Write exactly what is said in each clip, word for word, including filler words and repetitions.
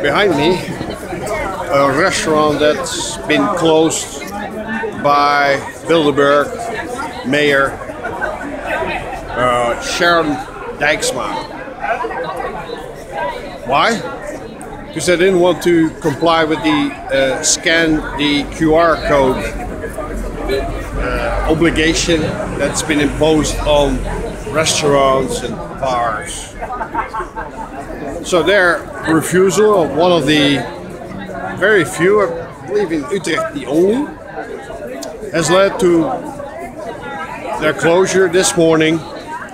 Behind me, a restaurant that's been closed by Bilderberg mayor uh, Sharon Dijksma. Why? Because they didn't want to comply with the uh, scan the Q R code uh, obligation that's been imposed on restaurants and bars. So their refusal of one of the very few, I believe in Utrecht the only, has led to their closure this morning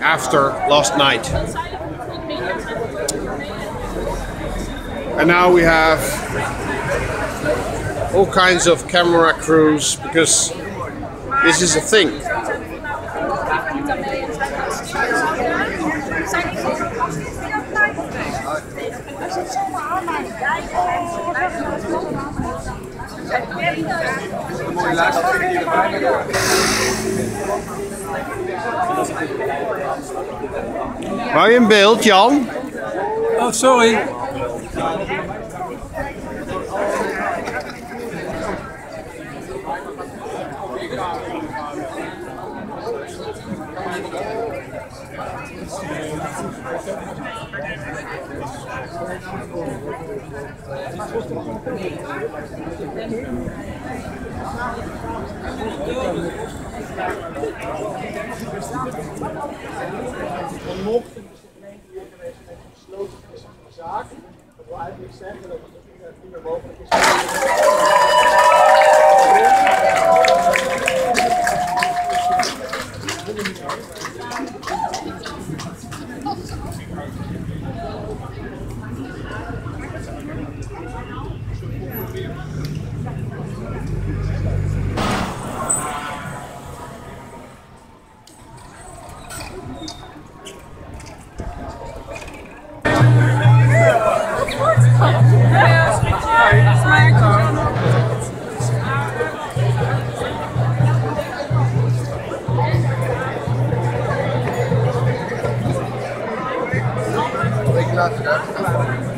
after last night. And now we have all kinds of camera crews because this is a thing. Wou je in beeld, Jan? Oh, sorry. Gracias.